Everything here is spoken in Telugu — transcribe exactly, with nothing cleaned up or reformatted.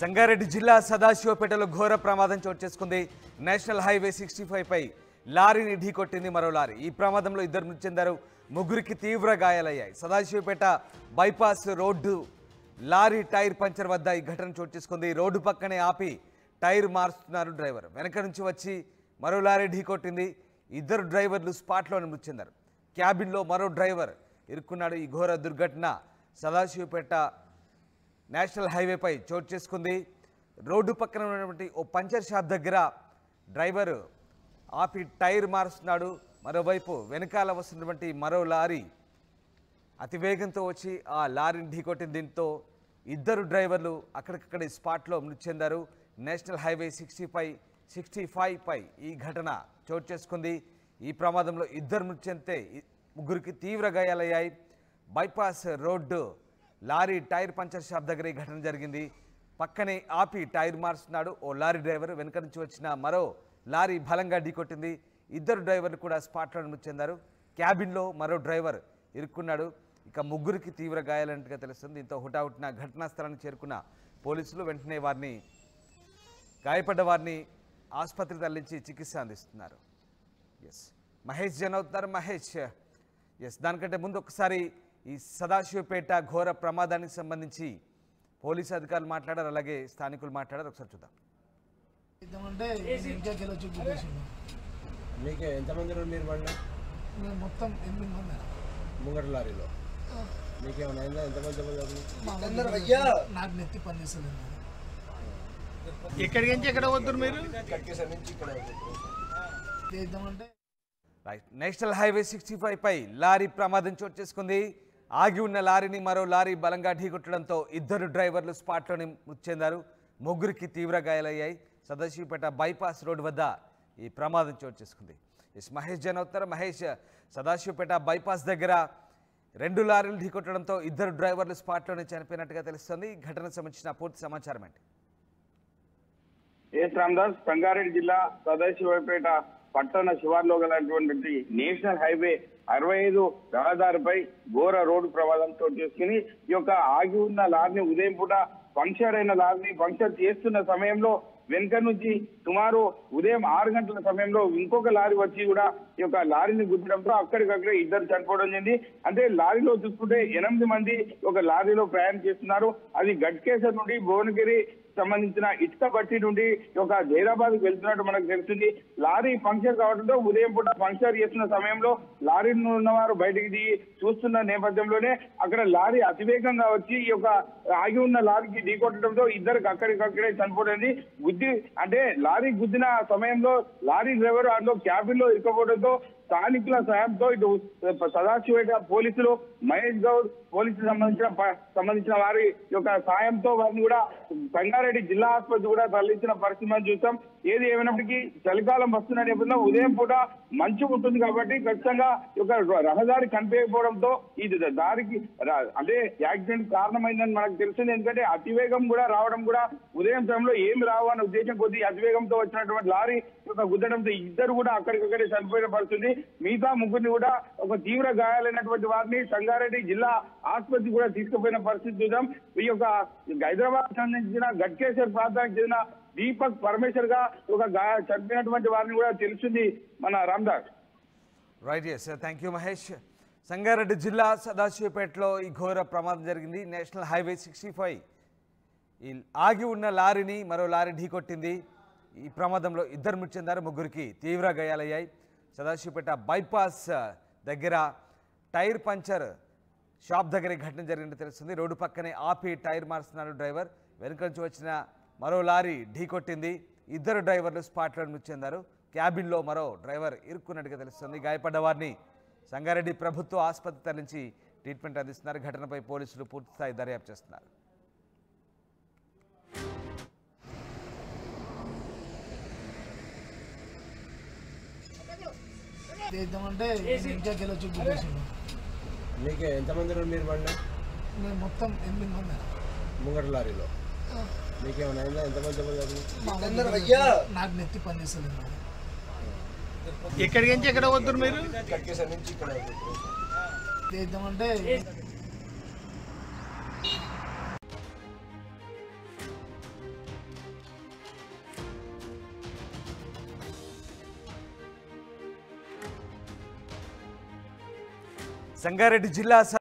సంగారెడ్డి జిల్లా సదాశివపేటలో ఘోర ప్రమాదం చోటు చేసుకుంది। నేషనల్ హైవే సిక్స్టీ ఫైవ్ పై లారీని ఢీకొట్టింది మరో లారీ। ఈ ప్రమాదంలో ఇద్దరు మృతి చెందారు, ముగ్గురికి తీవ్ర గాయాలయ్యాయి। Sadashivpet bypass road lorry tyre puncture వద్ద ఈ ఘటన చోటు చేసుకుంది। రోడ్డు పక్కనే ఆపి టైర్ మార్చుతున్నారు డ్రైవర్, వెనక నుంచి వచ్చి మరో లారీ ఢీకొట్టింది। ఇద్దరు డ్రైవర్లు స్పాట్లోనే మృతి చెందారు, క్యాబిన్లో మరో డ్రైవర్ ఇరుక్కున్నాడు। ఈ ఘోర దుర్ఘటన సదాశివపేట నేషనల్ హైవే పై చోటు చేసుకుంది। రోడ్డు పక్కన ఉన్నటువంటి ఓ పంచర్ షాప్ దగ్గర డ్రైవరు ఆపి టైర్ మారుస్తున్నాడు, మరోవైపు వెనకాల వస్తున్నటువంటి మరో లారీ అతివేగంతో వచ్చి ఆ లారీని ఢీకొట్టిన దీంతో ఇద్దరు డ్రైవర్లు అక్కడికక్కడే స్పాట్లో మృతి చెందారు। నేషనల్ హైవే సిక్స్టీ పై సిక్స్టీ ఫైవ్ పై ఈ ఘటన చోటు చేసుకుంది। ఈ ప్రమాదంలో ఇద్దరు మృతి చెందితే ముగ్గురికి తీవ్ర గాయాలయ్యాయి। Bypass road lorry tyre puncture shop దగ్గర ఈ ఘటన జరిగింది। పక్కనే ఆపి టైర్ మార్చుతున్నాడు ఓ లారీ డ్రైవర్, వెనుక నుంచి వచ్చిన మరో లారీ బలంగా ఢీకొట్టింది। ఇద్దరు డ్రైవర్లు కూడా స్పాట్లో మృతి చెందారు, క్యాబిన్లో మరో డ్రైవర్ ఇరుక్కున్నాడు, ఇక ముగ్గురికి తీవ్ర గాయాలన్నట్టుగా తెలుస్తుంది। దీంతో హుటాహుటిన ఘటనా స్థలానికి చేరుకున్న పోలీసులు వెంటనే వారిని గాయపడ్డ వారిని ఆసుపత్రికి తరలించి చికిత్స అందిస్తున్నారు। ఎస్ మహేష్ జన్ అవుతారు మహేష్ ఎస్ దానికంటే ముందు ఒకసారి ఈ సదాశివపేట ఘోర ప్రమాదానికి సంబంధించి పోలీసు అధికారులు మాట్లాడారు, అలాగే స్థానికులు మాట్లాడారు, ఒకసారి చూద్దాం। మీకే ఎంతమంది మీరు బండి మొత్తం ఎనిమిది మంది ముంగట లారీలో మీకేమైనా ఎంతమంది? నాకు నెత్తి పనిచేస్తుంది, ఎక్కడికి నుంచి ఎక్కడ పోతున్నారు మీరు? చేద్దామంటే right national highway sixty five పై లారీ ప్రమాదం చోటు చేసుకుంది। ఆగి ఉన్న లారీని మరో లారీ బలంగా ఢీకొట్టడంతో ఇద్దరు డ్రైవర్లు స్పాట్లోనే మృతి చెందారు, ముగ్గురికి తీవ్ర గాయాలయ్యాయి। సదాశివపేట బైపాస్ రోడ్ వద్ద ఈ ప్రమాదం చోటు చేసుకుంది। ఎస్ మహేష్ జన్ అవుతారు మహేష్ సదాశివపేట బైపాస్ దగ్గర రెండు లారీలు ఢీకొట్టడంతో ఇద్దరు డ్రైవర్లు స్పాట్లోనే చనిపోయినట్టుగా తెలుస్తుంది। ఘటనకు సంబంధించిన పూర్తి సమాచారం ఏంటి? ఎస్ రామదాస్, సంగారెడ్డి జిల్లా సదాశివపేట పట్టణ శివార్లో గలటువంటి నేషనల్ హైవే అరవై ఐదు రహదారిపై ఘోర రోడ్డు ప్రమాదం చోటు చేసుకుని ఈ యొక్క ఆగి ఉన్న లారీని ఉదయం పూట పంక్చర్ అయిన లారీని పంక్చర్ చేస్తున్న సమయంలో వెనుక నుంచి సుమారు ఉదయం ఆరు గంటల సమయంలో ఇంకొక లారీ వచ్చి కూడా ఈ యొక్క లారీని గుద్దడంతో అక్కడికక్కడే ఇద్దరు చనిపోవడం జరిగింది। అంటే లారీలో చూసుకుంటే ఎనిమిది మంది ఒక లారీలో ప్రయాణం చేస్తున్నారు, అది గట్కేసర్ నుండి భువనగిరి సంబంధించిన ఇటుక బట్టి నుండి ఒక హైదరాబాద్ కు వెళ్తున్నట్టు మనకు తెలుస్తుంది। లారీ పంక్చర్ కావడంతో ఉదయం పూట పంక్చర్ చేస్తున్న సమయంలో లారీ ఉన్నవారు బయటికి దిగి చూస్తున్న నేపథ్యంలోనే అక్కడ లారీ అతివేగంగా వచ్చి ఈ యొక్క ఆగి ఉన్న లారీకి ఢీకొట్టడంతో ఇద్దరికి అక్కడికక్కడే చనిపోయింది। గుద్ది అంటే లారీ గుద్దిన సమయంలో లారీ డ్రైవర్ అందులో క్యాబిన్ లో ఇరుకపోవడంతో స్థానికుల సాయంతో ఇటు సదాశివపేట పోలీసులు మహేష్ గౌడ్ పోలీసు సంబంధించిన సంబంధించిన వారి యొక్క సాయంతో వారిని కూడా సంగారెడ్డి జిల్లా ఆసుపత్రి కూడా తరలించిన పరిస్థితి మనం చూస్తాం। ఏది ఏమైనప్పటికీ చలికాలం వస్తున్న నేపథ్యంలో ఉదయం పూట మంచు ఉంటుంది కాబట్టి ఖచ్చితంగా ఒక రహదారి కనిపించకపోవడంతో ఇది దారికి అదే యాక్సిడెంట్ కారణమైందని మనకు తెలిసింది। ఎందుకంటే అతివేగం కూడా రావడం కూడా ఉదయం సమయంలో ఏమి రావు అనే ఉద్దేశం కొద్ది అతివేగంతో వచ్చినటువంటి లారీ యొక్క గుద్దడంతో ఇద్దరు కూడా అక్కడికక్కడే చనిపోయిన పరిస్థితి, మిగతా ముగ్గురిని కూడా ఒక తీవ్ర గాయాలైనటువంటి వారిని సంగారెడ్డి జిల్లా ఆసుపత్రి కూడా తీసుకుపోయిన పరిస్థితి చూద్దాం। ఈ యొక్క హైదరాబాద్ సంబంధించిన గట్కేశ్వర్ ప్రాంతానికి చెందిన దీపక్ పరమేశ్వర్ గా ఒక చనిపోయినటువంటి వారిని కూడా తెలుస్తుంది మన Ramdas right yes thank you Mahesh. Sangareddy జిల్లా సదాశివపేటలో ఈ ఘోర ప్రమాదం జరిగింది। నేషనల్ హైవే సిక్స్టీ ఫైవ్ ఈ ఆగి ఉన్న లారీని మరో లారీ ఢీకొట్టింది। ఈ ప్రమాదంలో ఇద్దరు మృతి చెందారు, ముగ్గురికి తీవ్ర గాయాలయ్యాయి। సదాశివపేట బైపాస్ దగ్గర టైర్ పంచర్ షాప్ దగ్గర ఘటన జరిగినట్టు తెలుస్తుంది। రోడ్డు పక్కనే ఆపి టైర్ మార్చుతున్నాడు డ్రైవర్, వెనుక నుంచి వచ్చిన మరో లారీ ఢీకొట్టింది। ఇద్దరు డ్రైవర్లు స్పాట్లో మృతి చెందారు, క్యాబిన్లో మరో డ్రైవర్ ఇరుక్కున్నట్టుగా తెలుస్తుంది। గాయపడ్డ వారిని సంగారెడ్డి ప్రభుత్వ ఆసుపత్రి తరలించి ట్రీట్మెంట్ అందిస్తున్నారు। ఘటనపై పోలీసులు పూర్తిస్థాయి దర్యాప్తు చేస్తున్నారు। మీకే ఎంతమంది మీరు బండి మొత్తం ఎనిమిది మంది ముంగట లారీలో మీకేమైనా ఎంతమంది? నాకు నెత్తి పనిచేస్తుంది, ఎక్కడికి నుంచి ఎక్కడ పోతున్నారు మీరు? గట్కేసర్ నుంచి ఇక్కడ చేద్దామంటే సంగారెడ్డి జిల్లా